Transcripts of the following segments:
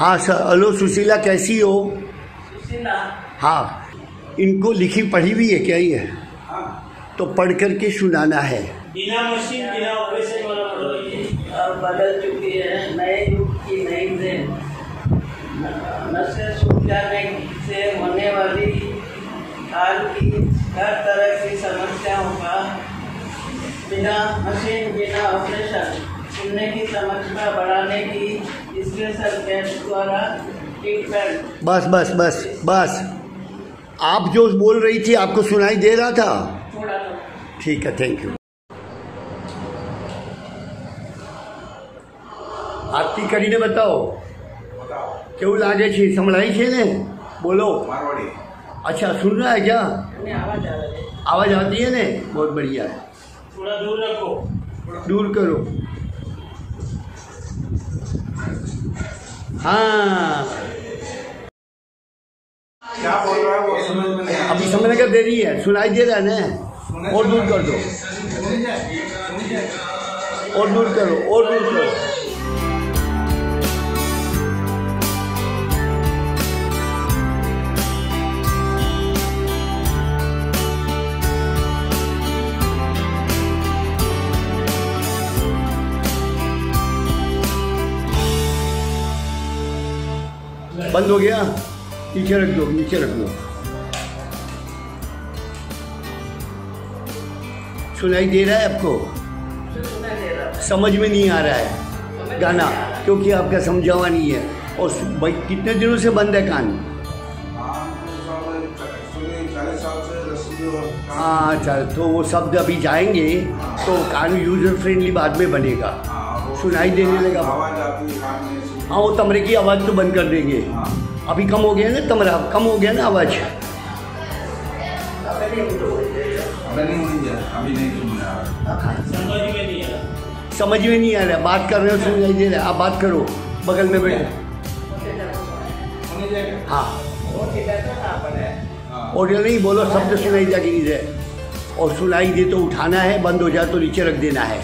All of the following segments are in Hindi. हाँ सर, हेलो सुशीला, कैसी हो? सुशीला, हाँ, इनको लिखी पढ़ी हुई है क्या ये? हाँ। तो पढ़ कर के सुनाना है। बिना मशीन बिना ऑपरेशन वाला पढ़ो, ये अब बदल चुकी है, नए युग की नई नस्ल सुलझाने से होने वाली हाल की हर तरह की समस्याओं का बिना मशीन बिना ऑपरेशन सुनने की समस्या बढ़ाने की इसके सरकार द्वारा ट्रीटमेंट। बस बस बस बस, आप जो बोल रही थी आपको सुनाई दे रहा था? थोड़ा थोड़ा। ठीक है, थैंक यू। आरती करीने बताओ, क्यों लागे छी संभलाई छे ने? बोलो। अच्छा, सुन रहा है क्या? आवाज आती है ने? बहुत बढ़िया है। थोड़ा दूर रखो, दूर करो। हाँ, क्या बोल रहा है वो समझ में नहीं। अभी समझने का देरी है, सुनाई दे रहा है ना? और दूर कर दो, और दूर करो, और दूर करो। बंद हो गया? नीचे रख दो, नीचे रख दो। सुनाई दे रहा है आपको? दे रहा है। समझ में नहीं आ रहा है गाना, क्योंकि आपका समझावा नहीं है। और भाई कितने दिनों से बंद है कान? हाँ चल, तो वो शब्द अभी जाएंगे तो कान यूजर फ्रेंडली बाद में बनेगा, सुनाई देने लगा। हाँ, वो तमरे की आवाज़ तो बंद कर देंगे। अभी कम हो गया ना तमरा, कम हो गया ना आवाज़? समझ में नहीं आ रहा। बात कर रहे हो, सुनाई दे रहा है? आप बात करो, बगल में बैठे। हाँ, और नहीं बोलो, शब्द सुनाई जा कि नहीं जाए। और सुनाई दे तो उठाना है, बंद हो जाए तो नीचे रख देना है।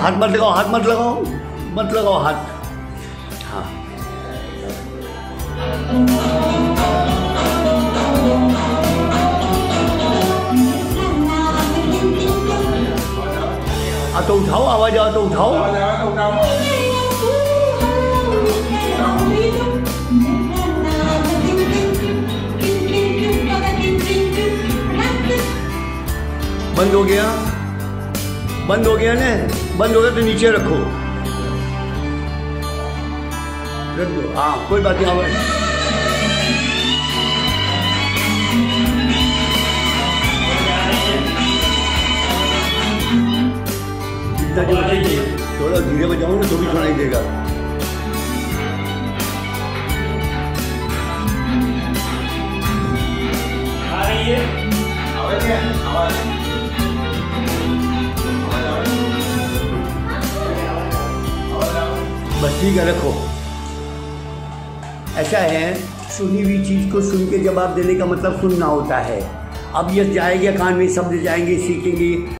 हाथ मत लगाओ, हाथ मत लगाओ, मत लगाओ हाथ। हाँ, आ तो उठाओ, आवाज आओ तो उठाओ। बंद हो गया? बंद हो गया ना? बंद हो गया तो नीचे रखो, रख दो। हाँ, कोई बात नहीं। आवाज इतना जोर, थोड़ा धीरे बजाओ ना तो भी सुनाई देगा। आ रही है आवाज? बस ठीक है, रखो। ऐसा है, सुनी हुई चीज़ को सुन के जवाब देने का मतलब सुनना होता है। अब ये जाएगा कान में, शब्द जाएंगे, सीखेंगे।